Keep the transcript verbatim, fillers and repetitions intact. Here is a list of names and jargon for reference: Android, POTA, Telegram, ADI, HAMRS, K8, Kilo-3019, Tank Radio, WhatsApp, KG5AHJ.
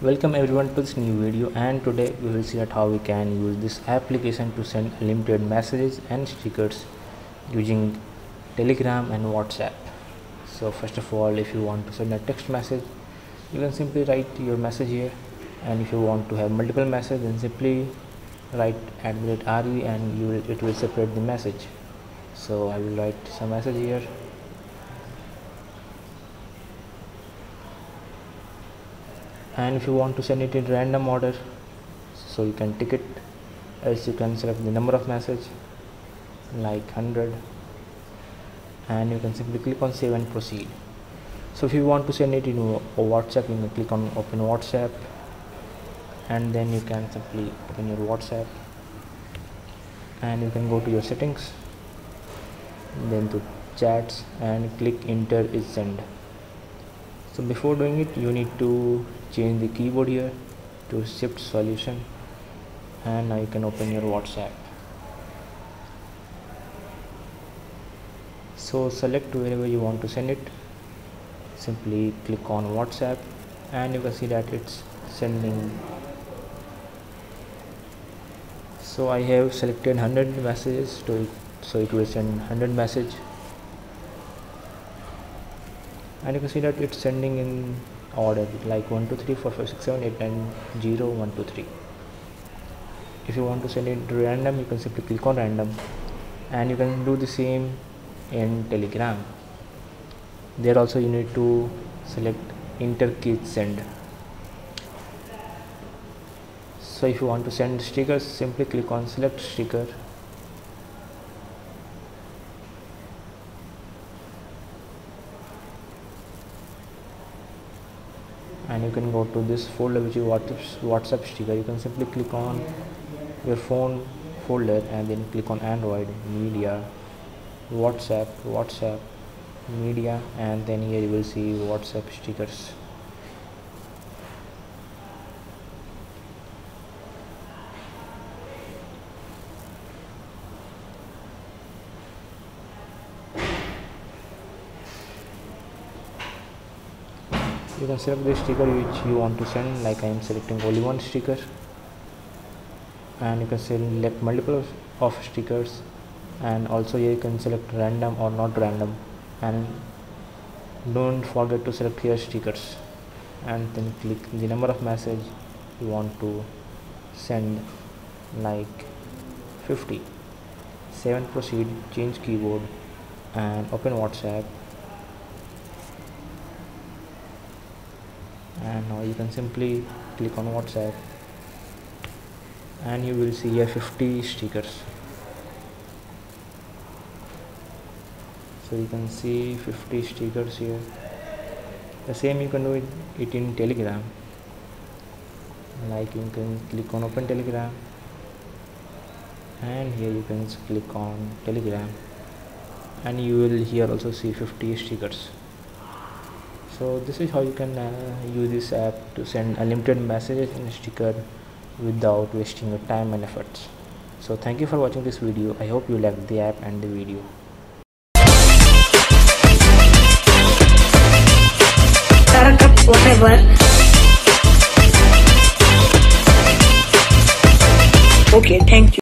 Welcome everyone to this new video, and today we will see at how we can use this application to send limited messages and stickers using Telegram and WhatsApp. So first of all, if you want to send a text message, you can simply write your message here, and if you want to have multiple messages, then simply write at R E and you will, it will separate the message. So I will write some message here. And if you want to send it in random order, so you can tick it, else you can select the number of message like one hundred, and you can simply click on save and proceed. So if you want to send it in WhatsApp, you can click on open WhatsApp, and then you can simply open your WhatsApp, and you can go to your settings, then to chats, and click enter is send. So before doing it, you need to change the keyboard here to shift solution, and now you can open your WhatsApp. So select wherever you want to send it, simply click on WhatsApp, and you can see that it's sending. So I have selected one hundred messages, to it, so it will send one hundred message. And you can see that it's sending in order like one two three four five six seven eight nine zero one two three. If you want to send it random, you can simply click on random, and you can do the same in Telegram. There also you need to select enter key send. So if you want to send stickers, simply click on select sticker. And you can go to this folder which is WhatsApp sticker. You can simply click on your phone folder and then click on Android, media, WhatsApp, WhatsApp, media, and then here you will see WhatsApp stickers. You can select the sticker which you want to send, like I am selecting only one sticker, and you can select multiple of stickers, and also here you can select random or not random, and don't forget to select here stickers, and then click the number of message you want to send like fifty. Save and proceed, change keyboard and open WhatsApp. And now you can simply click on WhatsApp, and you will see here fifty stickers. So you can see fifty stickers here. The same you can do it, it in Telegram. Like you can click on open Telegram, and here you can click on Telegram, and you will here also see fifty stickers. So this is how you can uh, use this app to send unlimited messages and sticker without wasting your time and efforts. So thank you for watching this video. I hope you liked the app and the video. Whatever. Okay, thank you.